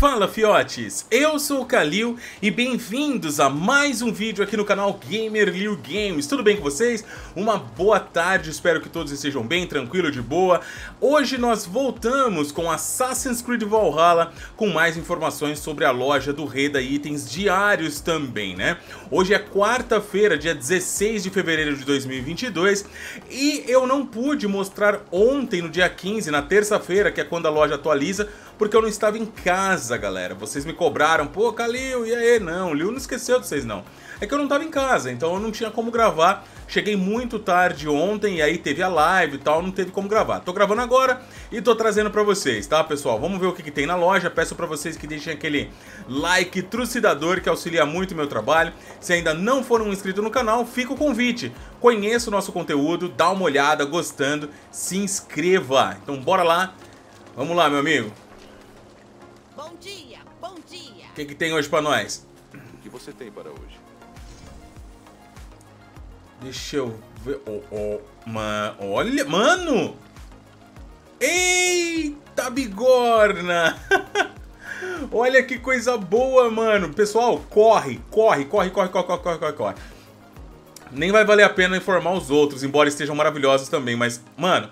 Fala fiotes, eu sou o Kallil e bem-vindos a mais um vídeo aqui no canal GamerLilGames. Tudo bem com vocês? Uma boa tarde, espero que todos estejam bem, tranquilo, de boa. Hoje nós voltamos com Assassin's Creed Valhalla com mais informações sobre a loja do Reda e itens diários também, né? Hoje é quarta-feira, dia 16 de fevereiro de 2022 e eu não pude mostrar ontem, no dia 15, na terça-feira, que é quando a loja atualiza, porque eu não estava em casa, galera. Vocês me cobraram, pô, Kallil, e aí? Não, o Lil não esqueceu de vocês, não. É que eu não estava em casa, então eu não tinha como gravar. Cheguei muito tarde ontem e aí teve a live e tal, não teve como gravar. Tô gravando agora e tô trazendo pra vocês, tá, pessoal? Vamos ver o que tem na loja. Peço pra vocês que deixem aquele like trucidador que auxilia muito o meu trabalho. Se ainda não for um inscrito no canal, fica o convite. Conheça o nosso conteúdo, dá uma olhada, gostando, se inscreva. Então bora lá. Vamos lá, meu amigo. Bom dia, bom dia. O que tem hoje pra nós? O que você tem para hoje? Deixa eu ver... Olha, mano! Eita, bigorna! Olha que coisa boa, mano! Pessoal, corre! Nem vai valer a pena informar os outros, embora estejam maravilhosos também, mas... Mano,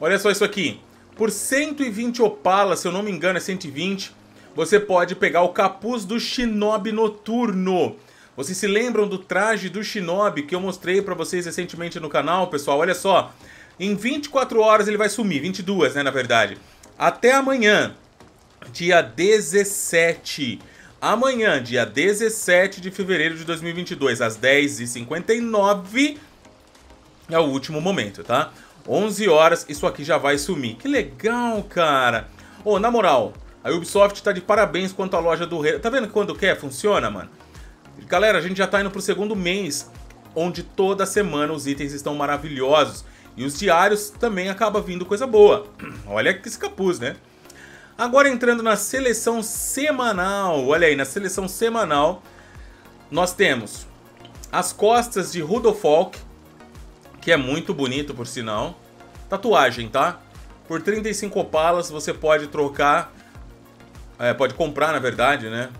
olha só isso aqui. Por 120 opalas, se eu não me engano é 120, você pode pegar o capuz do Shinobi Noturno. Vocês se lembram do traje do Shinobi que eu mostrei pra vocês recentemente no canal, pessoal? Olha só, em 24 horas ele vai sumir, 22, né, na verdade. Até amanhã, dia 17. Amanhã, dia 17 de fevereiro de 2022, às 10h59, é o último momento, tá? 11 horas, isso aqui já vai sumir. Que legal, cara. Ô, na moral, a Ubisoft tá de parabéns quanto à loja do Reda. Tá vendo que quando quer, funciona, mano? Galera, a gente já tá indo pro segundo mês, onde toda semana os itens estão maravilhosos. E os diários também acaba vindo coisa boa. Olha que esse capuz, né? Agora entrando na seleção semanal. Olha aí, na seleção semanal, nós temos as costas de Rudolfolk, que é muito bonito, por sinal. Tatuagem, tá? Por 35 opalas você pode trocar... pode comprar, na verdade, né?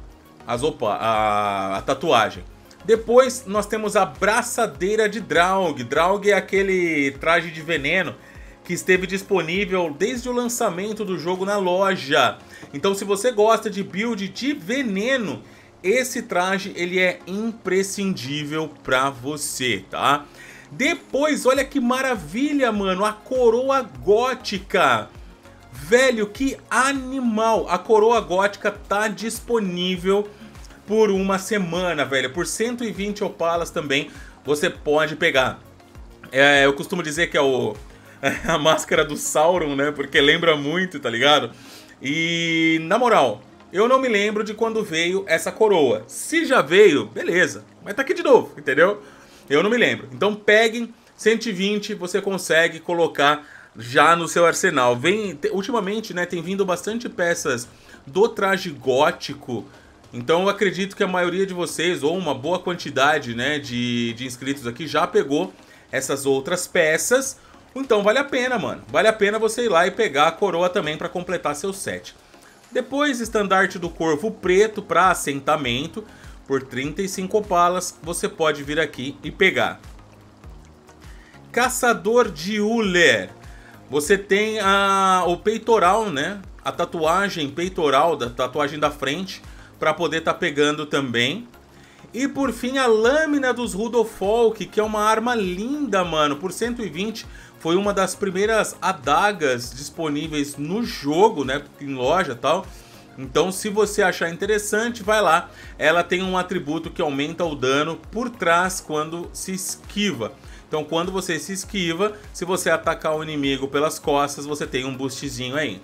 A tatuagem. Depois nós temos a braçadeira de Draug. Draug é aquele traje de veneno que esteve disponível desde o lançamento do jogo na loja. Então, se você gosta de build de veneno, esse traje ele é imprescindível pra você, tá? Depois, olha que maravilha, mano, a coroa gótica. Velho, que animal. A coroa gótica tá disponível por uma semana, velho. Por 120 opalas também você pode pegar. Eu costumo dizer que é a máscara do Sauron, né? Porque lembra muito, tá ligado? E, na moral, eu não me lembro de quando veio essa coroa. Se já veio, beleza. Mas tá aqui de novo, entendeu? Eu não me lembro. Então peguem, 120 você consegue colocar já no seu arsenal. Ultimamente, né, tem vindo bastante peças do traje gótico. Então eu acredito que a maioria de vocês, ou uma boa quantidade, né, de inscritos aqui, já pegou essas outras peças. Então vale a pena, mano. Vale a pena você ir lá e pegar a coroa também para completar seu set. Depois, estandarte do Corvo Preto para assentamento. Por 35 opalas, você pode vir aqui e pegar. Caçador de Uller. Você tem o peitoral, né? A tatuagem peitoral, da tatuagem da frente, para poder estar pegando também. E por fim, a lâmina dos Rudolfolk, que é uma arma linda, mano. Por 120, foi uma das primeiras adagas disponíveis no jogo, né? Em loja e tal. Então, se você achar interessante, vai lá. Ela tem um atributo que aumenta o dano por trás quando se esquiva. Então, quando você se esquiva, se você atacar o inimigo pelas costas, você tem um boostzinho aí.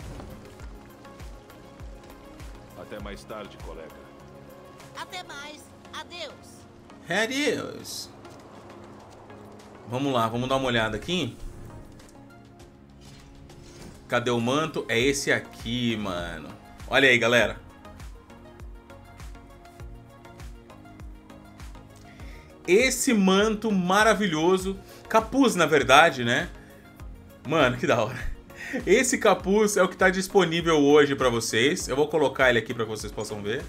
Até mais tarde, colega. Até mais. Adeus. Adeus. Vamos lá, vamos dar uma olhada aqui. Cadê o manto? É esse aqui, mano. Olha aí, galera. Esse manto maravilhoso. Capuz, na verdade, né? Mano, que da hora. Esse capuz é o que está disponível hoje para vocês. Eu vou colocar ele aqui para que vocês possam ver.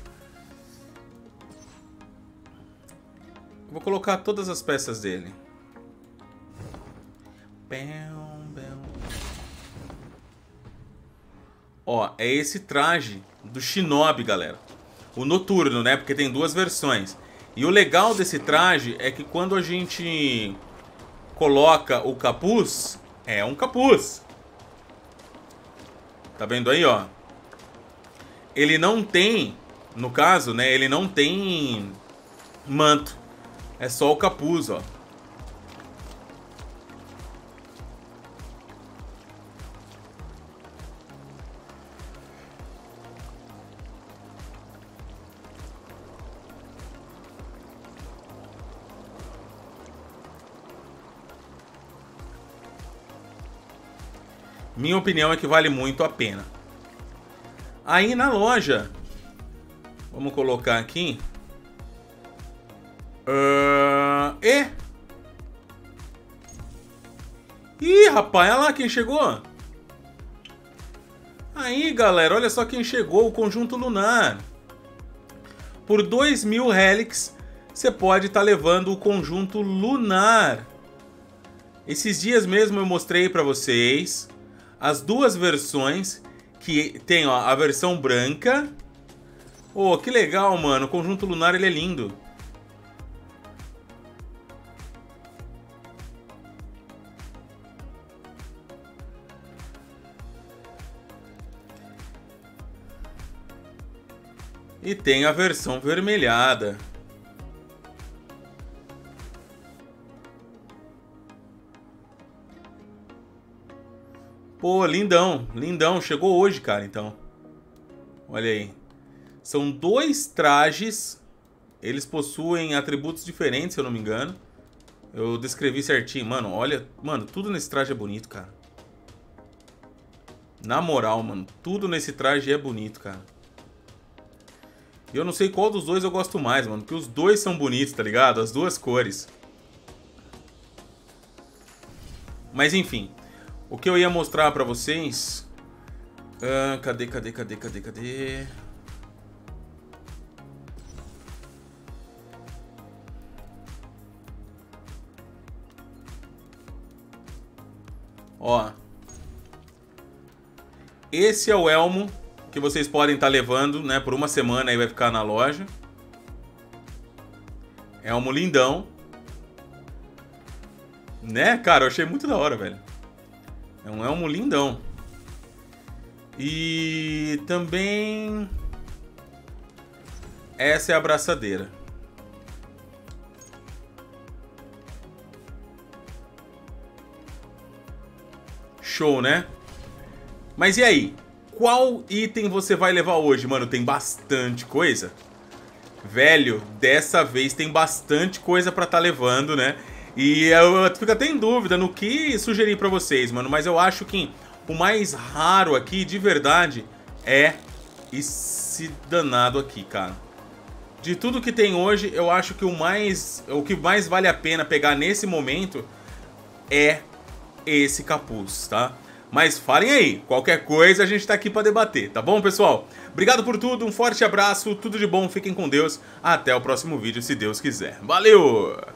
Vou colocar todas as peças dele. Ó, é esse traje do Shinobi, galera. O noturno, né? Porque tem duas versões. E o legal desse traje é que quando a gente coloca o capuz, é um capuz. Tá vendo aí, ó? Ele não tem, no caso, né? Ele não tem manto. É só o capuz, ó. Minha opinião é que vale muito a pena. Aí na loja, vamos colocar aqui. Ih, rapaz, olha lá quem chegou. Aí, galera, olha só quem chegou, o Conjunto Lunar. Por 2.000 relics, você pode estar levando o Conjunto Lunar. Esses dias mesmo eu mostrei pra vocês as duas versões que tem, ó, a versão branca. Oh, que legal, mano, o Conjunto Lunar, ele é lindo. E tem a versão vermelhada. Pô, lindão, lindão. Chegou hoje, cara, então. Olha aí. São dois trajes. Eles possuem atributos diferentes, se eu não me engano. Eu descrevi certinho. Mano, olha... Mano, tudo nesse traje é bonito, cara. Na moral, mano. Tudo nesse traje é bonito, cara. E eu não sei qual dos dois eu gosto mais, mano. Porque os dois são bonitos, tá ligado? As duas cores. Mas enfim. O que eu ia mostrar pra vocês... Cadê? Ó. Esse é o elmo que vocês podem estar levando, né? Por uma semana aí vai ficar na loja. É um lindão. Né, cara? Eu achei muito da hora, velho. É um elmo lindão. E também... Essa é a abraçadeira. Show, né? Mas e aí? Qual item você vai levar hoje? Mano, tem bastante coisa. Velho, dessa vez tem bastante coisa pra tá levando, né? E eu fico até em dúvida no que sugerir pra vocês, mano. Mas eu acho que o mais raro aqui, de verdade, é esse danado aqui, cara. De tudo que tem hoje, eu acho que o que mais vale a pena pegar nesse momento é esse capuz, tá? Mas falem aí, qualquer coisa a gente tá aqui pra debater, tá bom, pessoal? Obrigado por tudo, um forte abraço, tudo de bom, fiquem com Deus. Até o próximo vídeo, se Deus quiser. Valeu!